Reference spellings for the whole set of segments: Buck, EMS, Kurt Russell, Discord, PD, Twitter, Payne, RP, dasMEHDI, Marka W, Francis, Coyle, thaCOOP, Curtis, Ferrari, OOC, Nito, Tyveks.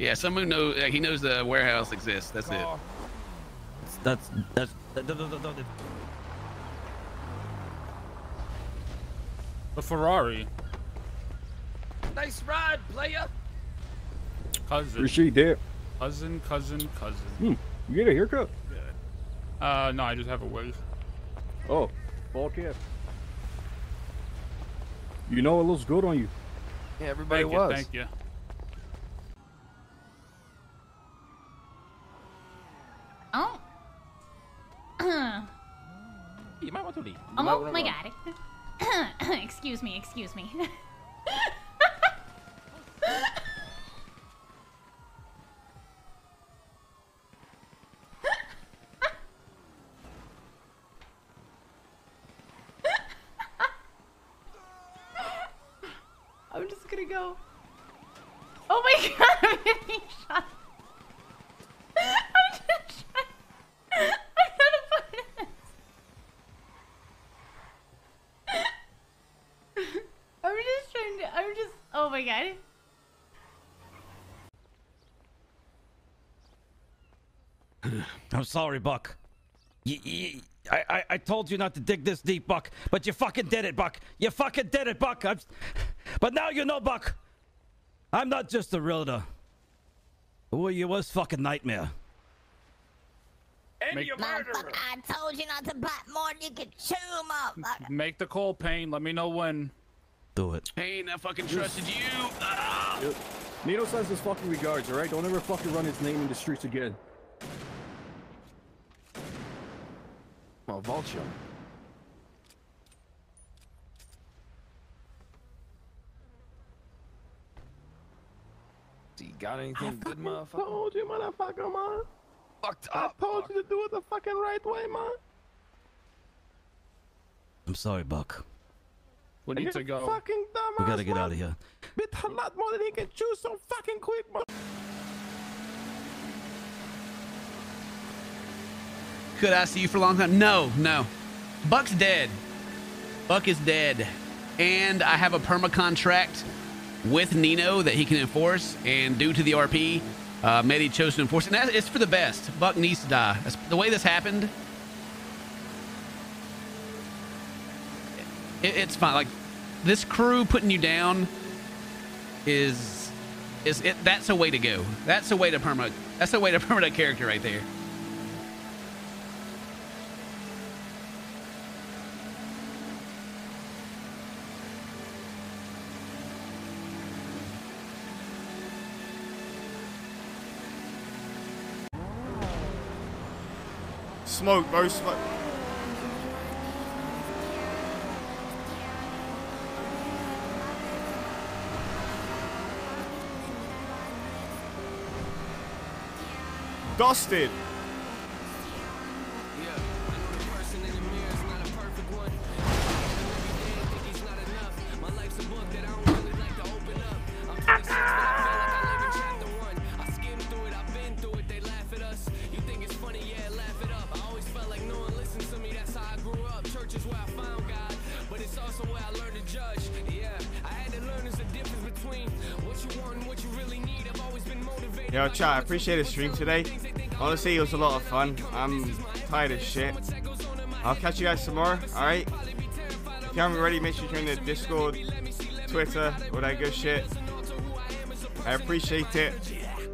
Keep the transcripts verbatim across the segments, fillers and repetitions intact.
Yeah, someone knows. Like, he knows the warehouse exists. That's oh. it. That's that's. That, that, that, that, that. The Ferrari. Nice ride, player. Cousin. Appreciate that. Cousin, cousin, cousin. Hmm. You get a haircut? Yeah. Uh, no, I just have a wig. Oh, bald cap. You know it looks good on you. Yeah, everybody thank was. You, thank you. Oh. You might want to leave. You oh my run. God. Excuse me, excuse me. I'm just gonna go. Oh my God, I'm getting shot. I'm just trying. I'm gonna put in this. I'm just trying to. I'm just. Oh my God. I'm sorry, Buck. You, you, I, I, I told you not to dig this deep, Buck, but you fucking did it, Buck. You fucking did it, Buck. I'm, but now you know, Buck, I'm not just a realtor. Well, you was fucking nightmare. And make, you murderer. I told you not to bite more than you could chew, motherfucker. Make the call, Payne. Let me know when. Do it. Payne, I fucking trusted you. Ah! Yep. Nito says his fucking regards, all right? Don't ever fucking run his name in the streets again. Oh, vulture. You got anything I good, motherfucker? I told you, motherfucker, man. Fucked up. I told Buck. you to do it the fucking right way, man. I'm sorry, Buck. We need You're to go. Fucking dumbass, we gotta get man. out of here. Bit a lot more than he can chew so fucking quick, man. Could I see you for a long time? No, no. Buck's dead. Buck is dead. And I have a perma contract with Nito that he can enforce, and due to the R P, uh, Mehdi chose to enforce it. And it's for the best. Buck needs to die. That's the way this happened. It, it's fine. Like, this crew putting you down is is it? That's a way to go. That's a way to perma. That's a way to perma that character right there. Smoke, bro, smoke. Dusted. Yo, chat, I appreciate the stream today. Honestly, it was a lot of fun. I'm tired as shit. I'll catch you guys tomorrow, alright? If you haven't already, make sure you join the Discord, Twitter, all that good shit. I appreciate it.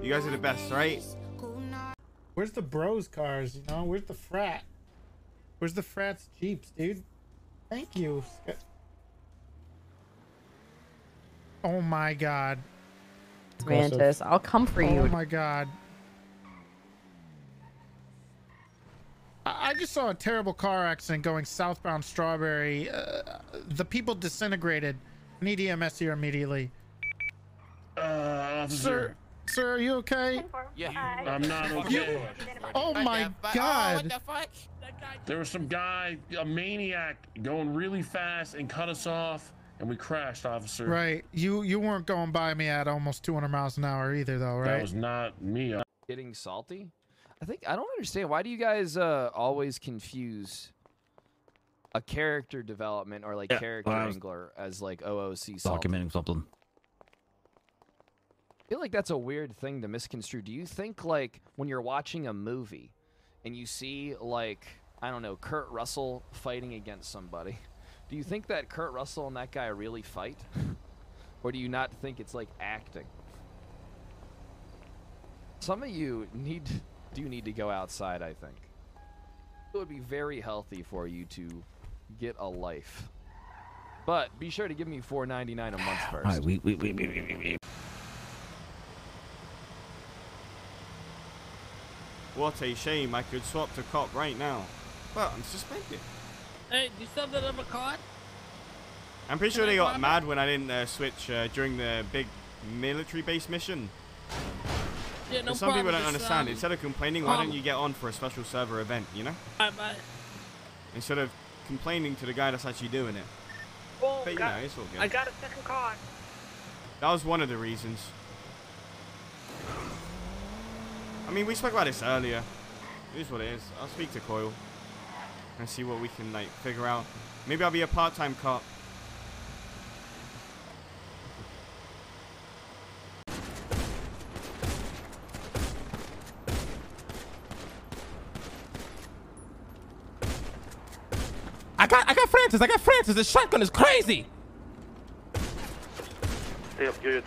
You guys are the best, right? Where's the bros cars, you know? Where's the frat? Where's the frat's jeeps, dude? Thank you. Oh my God. Francis, I'll come for you. Oh my God. I just saw a terrible car accident going southbound Strawberry. Uh, the people disintegrated. I need E M S here immediately. Uh, sir, sir, are you okay? Yeah, uh, I'm not okay. You, oh my God. What the fuck? There was some guy, a maniac, going really fast and cut us off. And we crashed, officer. Right. You you weren't going by me at almost two hundred miles an hour either, though, right? That was not me. Getting salty? I think I don't understand. Why do you guys uh, always confuse a character development or like yeah, character angler as like O O C salty? Documenting something. I feel like that's a weird thing to misconstrue. Do you think, like, when you're watching a movie and you see, like, I don't know, Kurt Russell fighting against somebody, do you think that Kurt Russell and that guy really fight? Or do you not think it's, like, acting? Some of you need do need to go outside, I think. It would be very healthy for you to get a life. But be sure to give me four ninety-nine a month first. All right, we, we, we, we, we, we. What a shame, I could swap to cop right now. But I'm suspended. Hey, do you still have that other card? I'm pretty Can sure they got mad it? when I didn't uh, switch uh, during the big military base mission. Yeah, no some problem. people don't it's, understand. Um, Instead of complaining, um, why don't you get on for a special server event, you know? Bye bye. Instead of complaining to the guy that's actually doing it. Well, but you got, know, it's all good. I got a second card. That was one of the reasons. I mean, we spoke about this earlier. It is what it is. I'll speak to Coyle and see what we can, like, figure out. Maybe I'll be a part-time cop. I got, I got Francis. I got Francis. This shotgun is crazy. Stay up, yo, yo,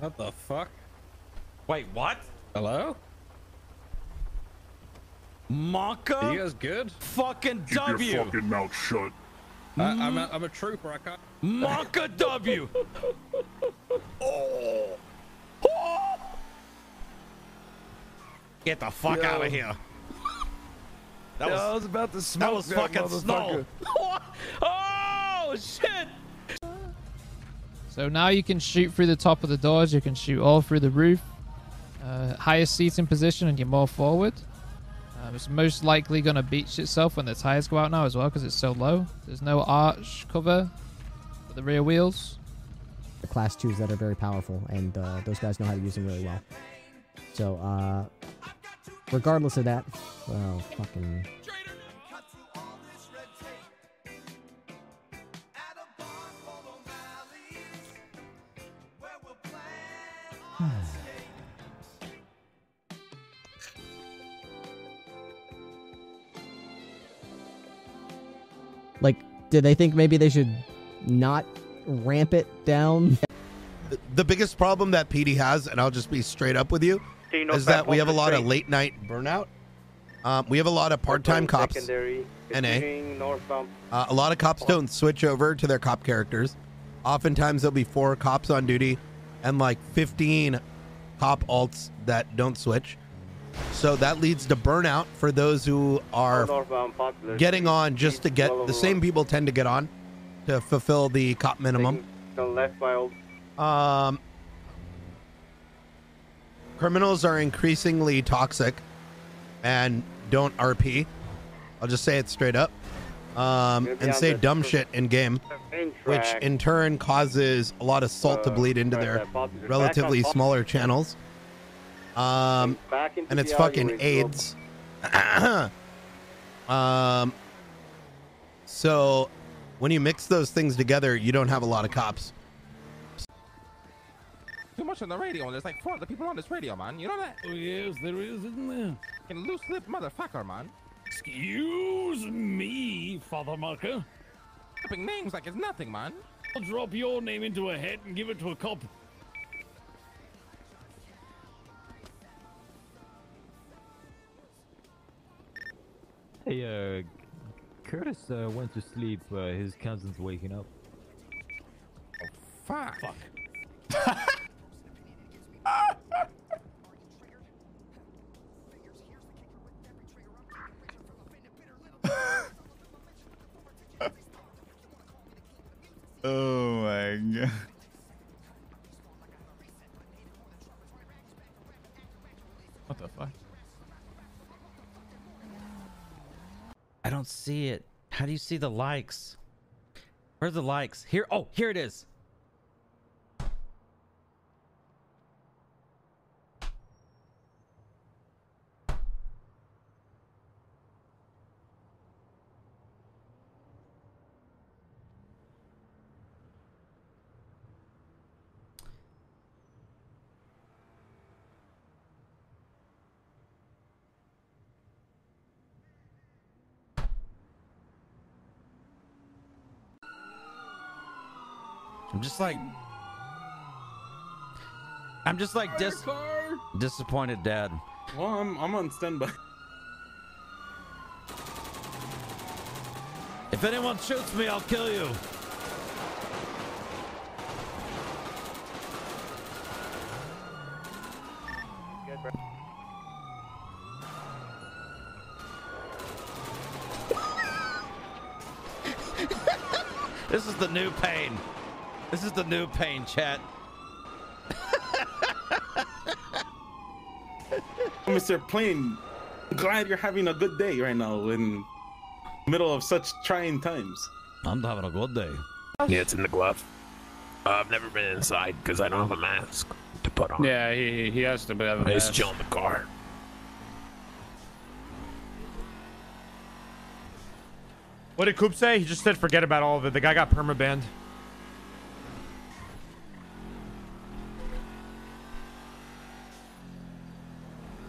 What the fuck? Wait, what? Hello? Marka? Are you guys good? Fucking Keep W! Your fucking mouth shut. I, I'm, a, I'm a trooper, I can't... Marka W! oh. oh! Get the fuck Yo. out of here. That Yo, was, I was about to smoke That was that fucking snow. oh, shit! So now you can shoot through the top of the doors, you can shoot all through the roof, uh, higher seating position, and you're more forward. Um, it's most likely going to beach itself when the tires go out now as well, because it's so low. There's no arch cover for the rear wheels. The class twos that are very powerful, and uh, those guys know how to use them really well. So, uh, regardless of that, well, fucking... Like, do they think maybe they should not ramp it down? The, the biggest problem that P D has, and I'll just be straight up with you, you know, is that we have a lot of late night burnout. Um, we have a lot of part-time cops, N A. Uh, a lot of cops don't switch over to their cop characters. Oftentimes there'll be four cops on duty and like fifteen cop alts that don't switch. So that leads to burnout for those who are getting on just to get the same people tend to get on to fulfill the cop minimum. Um, criminals are increasingly toxic and don't R P. I'll just say it straight up. Um, and say dumb shit in game, which in turn causes a lot of salt to bleed into their relatively smaller channels. Um, and it's fucking AIDS. um, so when you mix those things together, you don't have a lot of cops. Too much on the radio. There's like four other people on this radio, man. You know that? Oh, yes, there is, isn't there? Fucking loose lip motherfucker, man. Excuse me, Father Marker. Dropping names like it's nothing, man. I'll drop your name into a hat and give it to a cop. Hey, uh, Curtis uh, went to sleep. Uh, his cousin's waking up. Oh, fuck. Fuck. Oh, my God. What the fuck? I don't see it. How do you see the likes? Where are the likes? Here. Oh, here it is. I'm just like, I'm just like dis car. disappointed, Dad. Well, I'm I'm on standby. If anyone shoots me, I'll kill you. Good, bro. This is the new pain. This is the new pain, chat. Mister Plain, I'm glad you're having a good day right now in the middle of such trying times. I'm having a good day. Yeah, it's in the glove. Uh, I've never been inside because I don't have a mask to put on. Yeah, he, he has to have a mask. It's still in the car. What did Coop say? He just said forget about all of it. The guy got permabanned.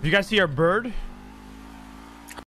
You guys see our bird?